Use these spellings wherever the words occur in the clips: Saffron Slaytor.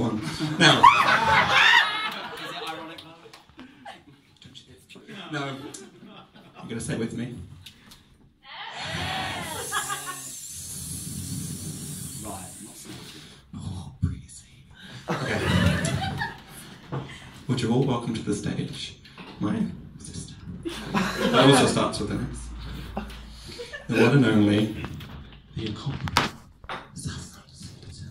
one. Now. Is it ironic though? No. You're going to say it with me. Right. Oh, breezy. Okay. Would you all welcome to the stage my sister. That also starts with an S. The one and only, the incomparable Saffron Slaytor.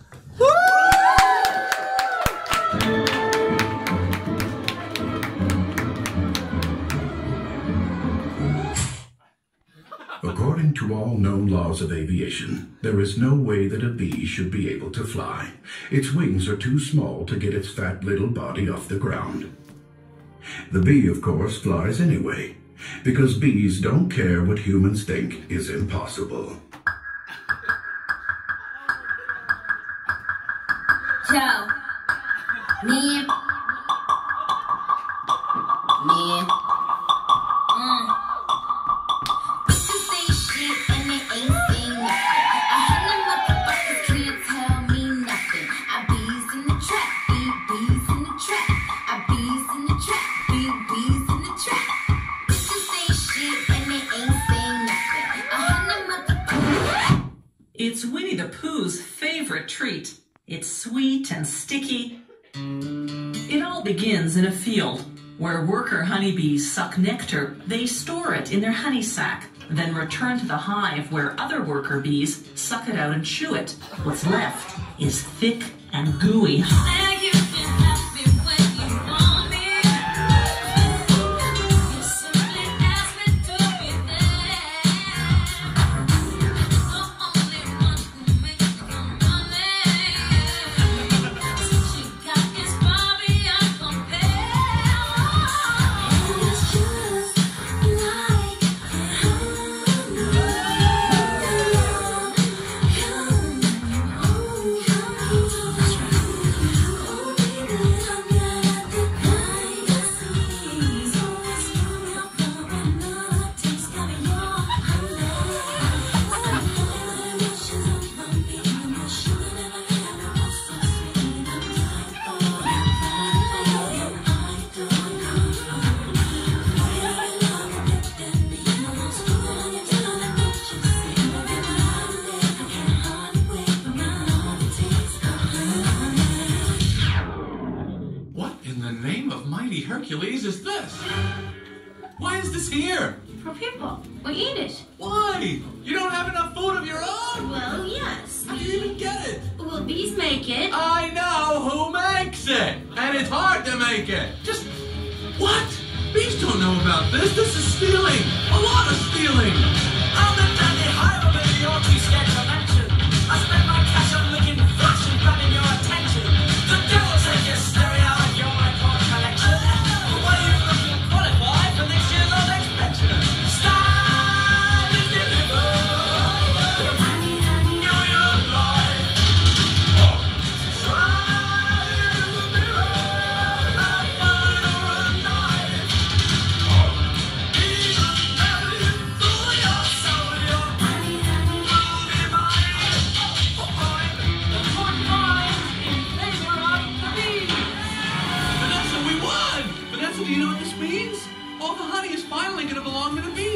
According to all known laws of aviation, there is no way that a bee should be able to fly. Its wings are too small to get its fat little body off the ground. The bee, of course, flies anyway, because bees don't care what humans think is impossible. So, me, bitches say shit and it ain't seen nothing. A hella motherfuckers can't tell me nothing. I bees in the trap, bee bees in the trap. I bees in the trap, bee bees in the trap. Bitches say shit and it ain't seen nothing. A hella motherfuckers. It's Winnie the Pooh's favorite treat. It's sweet and sticky. It all begins in a field where worker honeybees suck nectar. They store it in their honey sac, then return to the hive where other worker bees suck it out and chew it. What's left is thick and gooey. Hercules is this? Why is this here? For people. We eat it. Why? You don't have enough food of your own? Well, yes. How do you even get it? Well, bees make it. I know who makes it. And it's hard to make it. Just... what? Bees don't know about this. This is stealing. A lot of stealing. I'm the daddy hive of it. You're too scared to mention. I spend my cash on looking flash and grabbing your attention. The devil take your stereo and your icon collection. Do you know what this means? All the honey is finally going to belong to the bees.